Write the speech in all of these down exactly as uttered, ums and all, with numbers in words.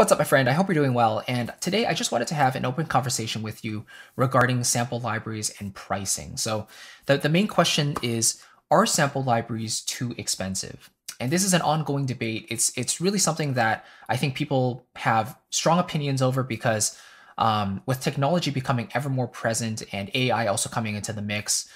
What's up, my friend? I hope you're doing well. And today I just wanted to have an open conversation with you regarding sample libraries and pricing. So the, the main question is, are sample libraries too expensive? And this is an ongoing debate. It's, it's really something that I think people have strong opinions over because um, with technology becoming ever more present and A I also coming into the mix,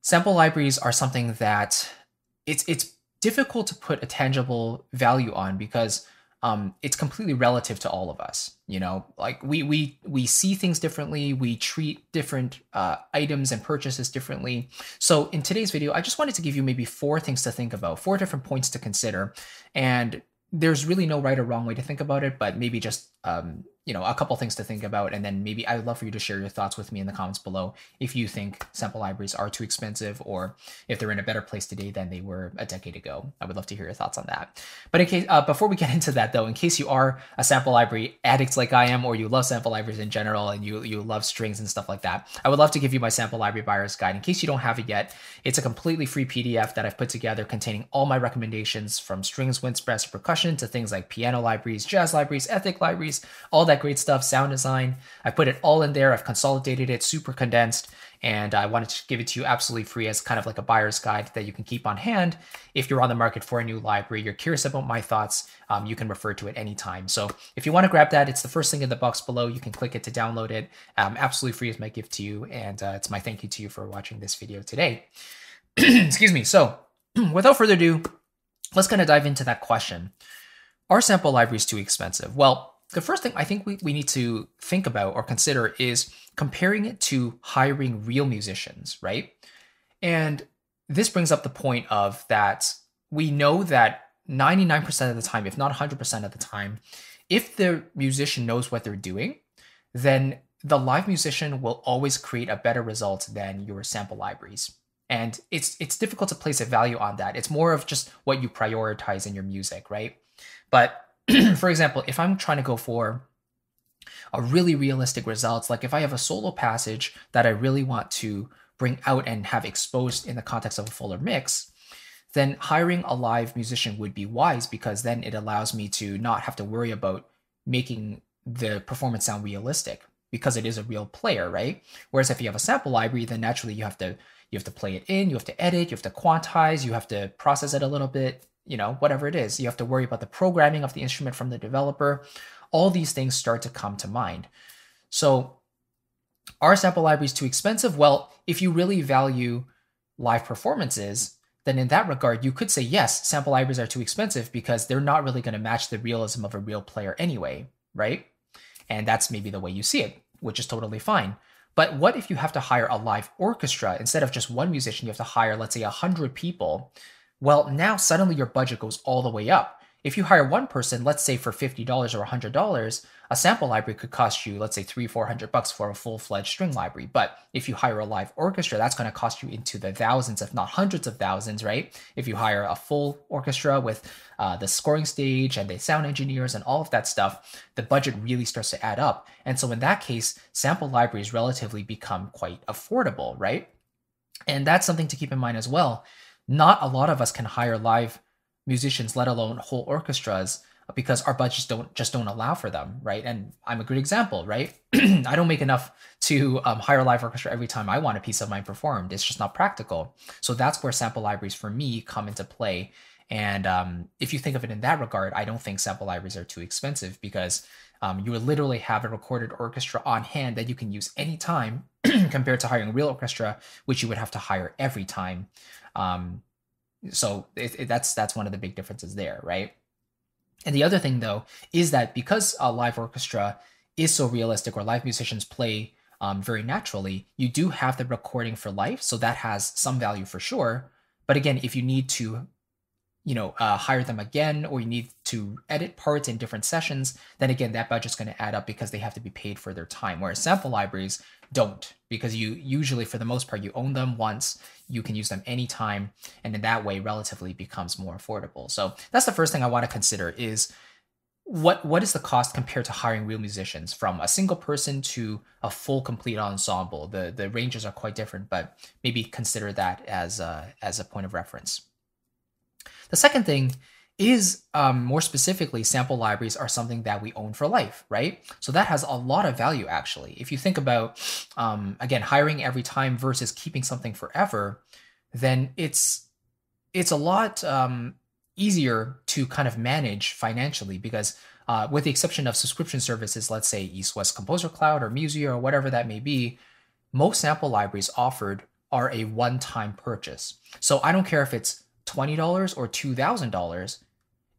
sample libraries are something that it's, it's difficult to put a tangible value on because Um, it's completely relative to all of us, you know, like we we we see things differently, we treat different uh, items and purchases differently. So in today's video, I just wanted to give you maybe four things to think about, four different points to consider. And there's really no right or wrong way to think about it, but maybe just, um, you know, a couple things to think about. And then maybe I would love for you to share your thoughts with me in the comments below if you think sample libraries are too expensive or if they're in a better place today than they were a decade ago. I would love to hear your thoughts on that. But in case, uh, before we get into that, though, in case you are a sample library addict like I am, or you love sample libraries in general and you, you love strings and stuff like that, I would love to give you my sample library buyer's guide. In case you don't have it yet, it's a completely free P D F that I've put together containing all my recommendations from strings, wind, brass, percussion to things like piano libraries, jazz libraries, ethnic libraries, all that great stuff, sound design. I put it all in there. I've consolidated it, super condensed, and I wanted to give it to you absolutely free as kind of like a buyer's guide that you can keep on hand. If you're on the market for a new library, you're curious about my thoughts, um, you can refer to it anytime. So if you want to grab that, it's the first thing in the box below. You can click it to download it. Um, absolutely free is my gift to you, and uh, it's my thank you to you for watching this video today. Excuse me. So without further ado, let's kind of dive into that question. Are sample libraries too expensive? Well, the first thing I think we, we need to think about or consider is comparing it to hiring real musicians, right? And this brings up the point of that we know that ninety-nine percent of the time, if not one hundred percent of the time, if the musician knows what they're doing, then the live musician will always create a better result than your sample libraries. And it's, it's difficult to place a value on that. It's more of just what you prioritize in your music, right? But for example, if I'm trying to go for a really realistic results, like if I have a solo passage that I really want to bring out and have exposed in the context of a fuller mix, then hiring a live musician would be wise because then it allows me to not have to worry about making the performance sound realistic because it is a real player, right? Whereas if you have a sample library, then naturally you have to you have to play it in, you have to edit, you have to quantize, you have to process it a little bit. You know, whatever it is, you have to worry about the programming of the instrument from the developer. All these things start to come to mind. So are sample libraries too expensive? Well, if you really value live performances, then in that regard, you could say, yes, sample libraries are too expensive because they're not really going to match the realism of a real player anyway, right? And that's maybe the way you see it, which is totally fine. But what if you have to hire a live orchestra? Instead of just one musician, you have to hire, let's say, one hundred people. Well, now suddenly your budget goes all the way up. If you hire one person, let's say for fifty dollars or one hundred dollars, a sample library could cost you, let's say three, four hundred bucks for a full-fledged string library. But if you hire a live orchestra, that's going to cost you into the thousands, if not hundreds of thousands, right? If you hire a full orchestra with uh, the scoring stage and the sound engineers and all of that stuff, the budget really starts to add up. And so in that case, sample libraries relatively become quite affordable, right? And that's something to keep in mind as well. Not a lot of us can hire live musicians, let alone whole orchestras, because our budgets don't just don't allow for them, right? And I'm a good example, right? I don't make enough to um, hire a live orchestra every time I want a piece of mine performed. It's just not practical. So that's where sample libraries for me come into play. And um, if you think of it in that regard, I don't think sample libraries are too expensive because um, you would literally have a recorded orchestra on hand that you can use anytime compared to hiring a real orchestra, which you would have to hire every time. Um, so it, it, that's that's one of the big differences there, right? And the other thing, though, is that because a live orchestra is so realistic or live musicians play um, very naturally, you do have the recording for life. So that has some value for sure. But again, if you need to you know, uh, hire them again, or you need to edit parts in different sessions, then again, that budget's going to add up because they have to be paid for their time. Whereas sample libraries don't, because you usually, for the most part, you own them once, you can use them anytime, and in that way, relatively becomes more affordable. So that's the first thing I want to consider is what what is the cost compared to hiring real musicians, from a single person to a full complete ensemble. The the ranges are quite different, but maybe consider that as a, as a point of reference. The second thing is um, more specifically, sample libraries are something that we own for life, right? So that has a lot of value, actually. If you think about, um, again, hiring every time versus keeping something forever, then it's it's a lot um, easier to kind of manage financially because uh, with the exception of subscription services, let's say East West Composer Cloud or Musio or whatever that may be, most sample libraries offered are a one-time purchase. So I don't care if it's twenty dollars or two thousand dollars,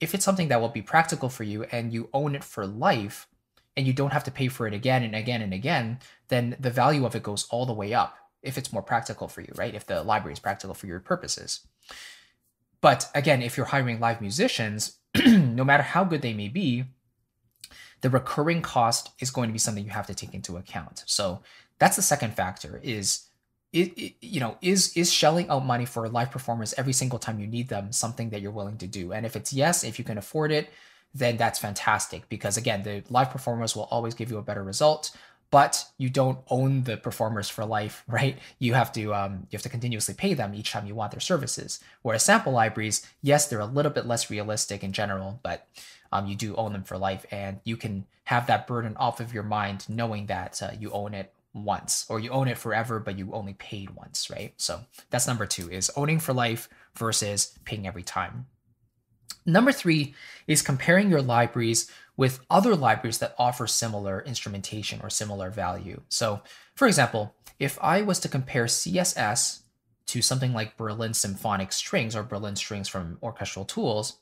if it's something that will be practical for you and you own it for life and you don't have to pay for it again and again and again, then the value of it goes all the way up if it's more practical for you, right? If the library is practical for your purposes. But again, if you're hiring live musicians, no matter how good they may be, the recurring cost is going to be something you have to take into account. So that's the second factor is, It, it, you know, is is shelling out money for live performers every single time you need them something that you're willing to do? And if it's yes, if you can afford it, then that's fantastic because again, the live performers will always give you a better result, but you don't own the performers for life, right? You have to um, you have to continuously pay them each time you want their services. Whereas sample libraries, yes, they're a little bit less realistic in general, but um, you do own them for life, and you can have that burden off of your mind knowing that uh, you own it once, or you own it forever, but you only paid once, right? So that's number two, is owning for life versus paying every time. Number three is comparing your libraries with other libraries that offer similar instrumentation or similar value. So for example, if I was to compare C S S to something like Berlin Symphonic Strings or Berlin Strings from Orchestral Tools,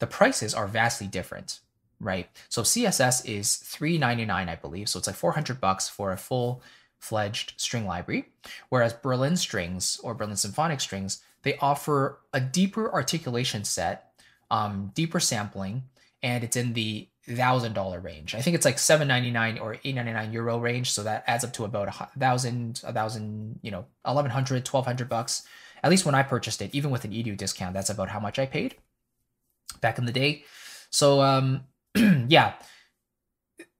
the prices are vastly different, right? So C S S is three ninety-nine, I believe. So it's like four hundred bucks for a full-fledged string library. Whereas Berlin Strings or Berlin Symphonic Strings, they offer a deeper articulation set, um, deeper sampling, and it's in the one thousand dollar range. I think it's like seven ninety-nine or eight ninety-nine euro range. So that adds up to about one thousand, one thousand, you know, eleven hundred, twelve hundred bucks. At least when I purchased it, even with an E D U discount, that's about how much I paid back in the day. So, um, yeah,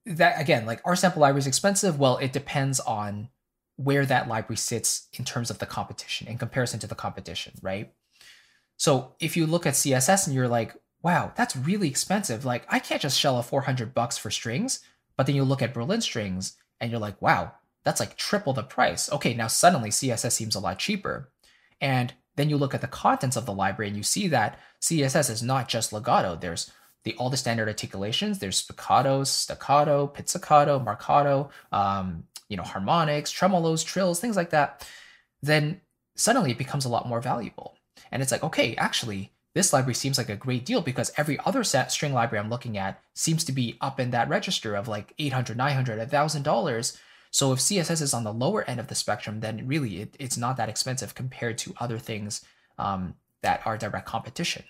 that again, like, are sample libraries expensive? Well, it depends on where that library sits in terms of the competition, in comparison to the competition, right? So if you look at C S S and you're like, wow, that's really expensive. Like, I can't just shell a four hundred bucks for strings. But then you look at Berlin Strings and you're like, wow, that's like triple the price. Okay, now suddenly C S S seems a lot cheaper. And then you look at the contents of the library and you see that C S S is not just legato. There's The, all the standard articulations. There's spiccato, staccato, pizzicato, marcato, um, you know, harmonics, tremolos, trills, things like that. Then suddenly it becomes a lot more valuable. And it's like, okay, actually, this library seems like a great deal because every other set string library I'm looking at seems to be up in that register of like eight hundred, nine hundred, one thousand dollars. So if C S S is on the lower end of the spectrum, then really it, it's not that expensive compared to other things um, that are direct competition.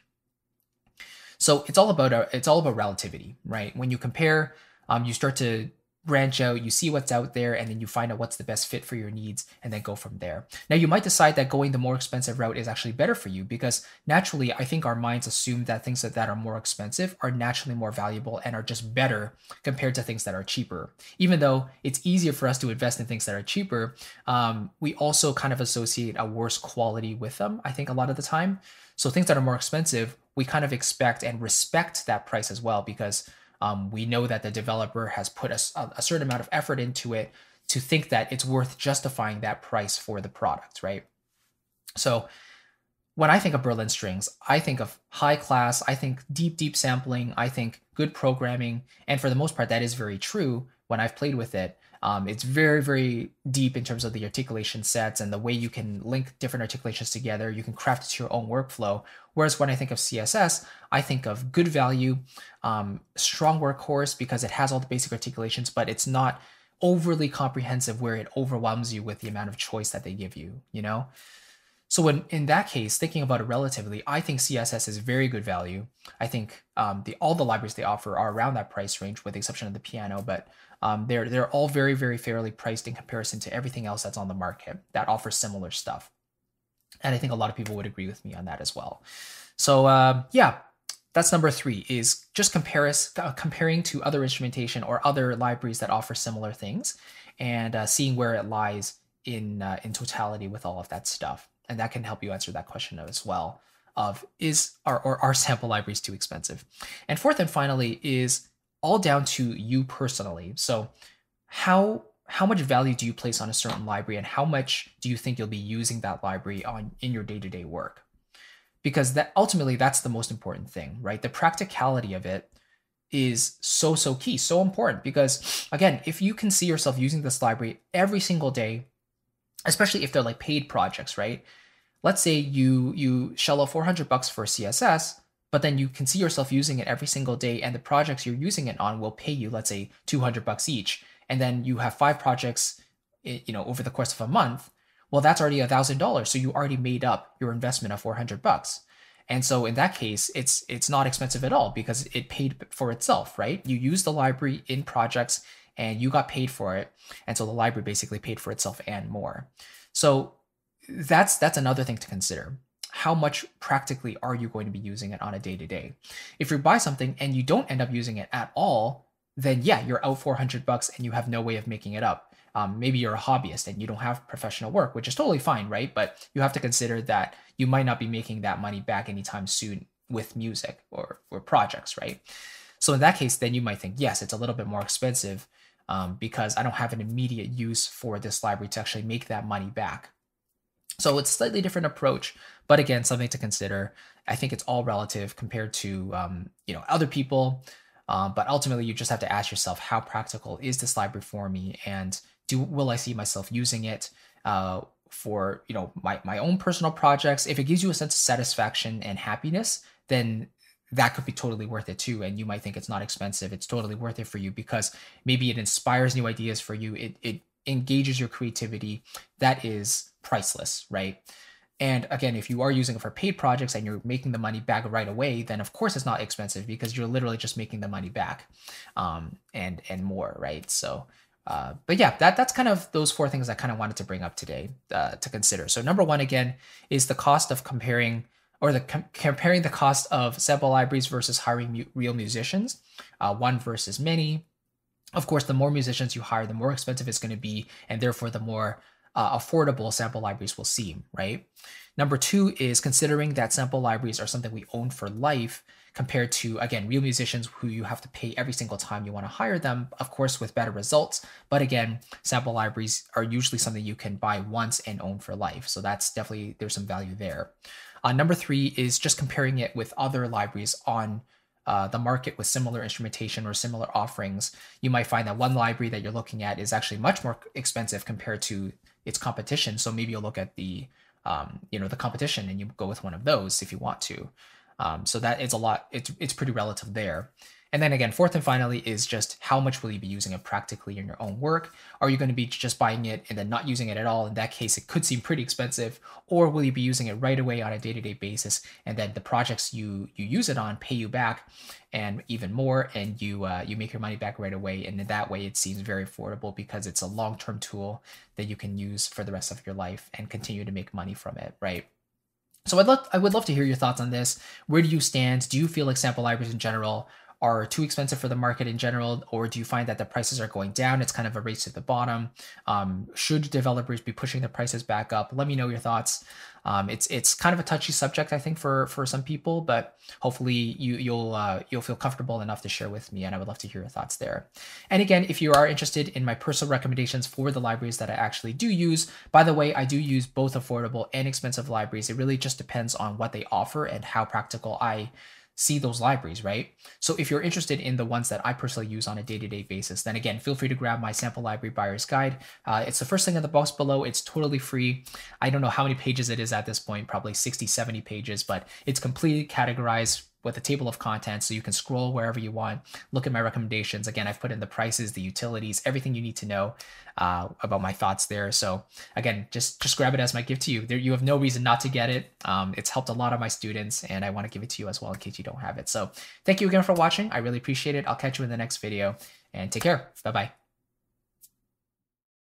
So it's all about it's all about relativity, right? When you compare, um, you start to branch out, you see what's out there, and then you find out what's the best fit for your needs, and then go from there. Now, you might decide that going the more expensive route is actually better for you because naturally, I think our minds assume that things that are more expensive are naturally more valuable and are just better compared to things that are cheaper. Even though it's easier for us to invest in things that are cheaper, um, we also kind of associate a worse quality with them, I think, a lot of the time. So things that are more expensive, we kind of expect and respect that price as well because um, we know that the developer has put a, a certain amount of effort into it to think that it's worth justifying that price for the product, right? So when I think of Berlin Strings, I think of high class, I think deep, deep sampling, I think good programming. And for the most part, that is very true when I've played with it. Um, it's very, very deep in terms of the articulation sets and the way you can link different articulations together. You can craft it to your own workflow. Whereas when I think of C S S, I think of good value, um, strong workhorse because it has all the basic articulations, but it's not overly comprehensive where it overwhelms you with the amount of choice that they give you, you know? So when, in that case, thinking about it relatively, I think C S S is very good value. I think um, the all the libraries they offer are around that price range with the exception of the piano, but um, they're, they're all very, very fairly priced in comparison to everything else that's on the market that offers similar stuff. And I think a lot of people would agree with me on that as well. So uh, yeah, that's number three, is just compare us, uh, comparing to other instrumentation or other libraries that offer similar things and uh, seeing where it lies in, uh, in totality with all of that stuff. And that can help you answer that question as well. of is our, or are sample libraries too expensive? And fourth and finally is all down to you personally. So how how much value do you place on a certain library, and how much do you think you'll be using that library on in your day-to-day work? Because that ultimately that's the most important thing, right? The practicality of it is so, so key, so important, because again, if you can see yourself using this library every single day, especially if they're like paid projects, right? Let's say you you shell out four hundred bucks for C S S, but then you can see yourself using it every single day, and the projects you're using it on will pay you, let's say, two hundred bucks each. And then you have five projects, you know, over the course of a month. Well, that's already a thousand dollars. So you already made up your investment of four hundred bucks. And so in that case, it's it's not expensive at all because it paid for itself, right? You use the library in projects and you got paid for it. And so the library basically paid for itself and more. So that's that's another thing to consider. How much practically are you going to be using it on a day-to-day? If you buy something and you don't end up using it at all, then yeah, you're out four hundred bucks and you have no way of making it up. Um, maybe you're a hobbyist and you don't have professional work, which is totally fine, right? But you have to consider that you might not be making that money back anytime soon with music or, or projects, right? So in that case, then you might think, yes, it's a little bit more expensive um, because I don't have an immediate use for this library to actually make that money back. So it's a slightly different approach, but again, something to consider. I think it's all relative compared to um, you know, other people. Um, but ultimately, you just have to ask yourself, how practical is this library for me, and do will I see myself using it uh, for you know my my own personal projects? If it gives you a sense of satisfaction and happiness, then that could be totally worth it too. And you might think it's not expensive; it's totally worth it for you because maybe it inspires new ideas for you. It it engages your creativity. That is priceless, right? And again, if you are using it for paid projects and you're making the money back right away, then of course it's not expensive because you're literally just making the money back um, and and more, right? So, uh, but yeah, that that's kind of those four things I kind of wanted to bring up today uh, to consider. So number one, again, is the cost of comparing or the com comparing the cost of sample libraries versus hiring mu real musicians, uh, one versus many. Of course, the more musicians you hire, the more expensive it's going to be, and therefore the more Uh, affordable sample libraries will seem, right? Number two is considering that sample libraries are something we own for life compared to, again, real musicians who you have to pay every single time you want to hire them, of course, with better results. But again, sample libraries are usually something you can buy once and own for life. So that's definitely, there's some value there. Uh, number three is just comparing it with other libraries on Uh, the market with similar instrumentation or similar offerings. You might find that one library that you're looking at is actually much more expensive compared to its competition. So maybe you'll look at the, um, you know, the competition and you go with one of those if you want to. Um, so that is a lot. It's it's pretty relative there. And then again, fourth and finally is just how much will you be using it practically in your own work? Are you going to be just buying it and then not using it at all? In that case, it could seem pretty expensive. Or will you be using it right away on a day-to-day basis, and then the projects you you use it on pay you back and even more, and you uh, you make your money back right away? And in that way, it seems very affordable because it's a long-term tool that you can use for the rest of your life and continue to make money from it, right? So I'd love I would love to hear your thoughts on this. Where do you stand? Do you feel like sample libraries in general are too expensive for the market in general, or do you find that the prices are going down? It's kind of a race to the bottom. Um, should developers be pushing the prices back up? Let me know your thoughts. Um, it's it's kind of a touchy subject, I think, for for some people, but hopefully you you'll uh, you'll feel comfortable enough to share with me, and I would love to hear your thoughts there. And again, if you are interested in my personal recommendations for the libraries that I actually do use, by the way, I do use both affordable and expensive libraries. It really just depends on what they offer and how practical I see those libraries, right? So if you're interested in the ones that I personally use on a day-to-day basis, then again, feel free to grab my sample library buyer's guide. Uh, it's the first thing in the box below. It's totally free. I don't know how many pages it is at this point, probably sixty, seventy pages, but it's completely categorized with a table of contents, so you can scroll wherever you want, look at my recommendations. Again, I've put in the prices, the utilities, everything you need to know uh, about my thoughts there. So again, just, just grab it as my gift to you. There, you have no reason not to get it. Um, it's helped a lot of my students, and I want to give it to you as well in case you don't have it. So thank you again for watching. I really appreciate it. I'll catch you in the next video, and take care. Bye-bye.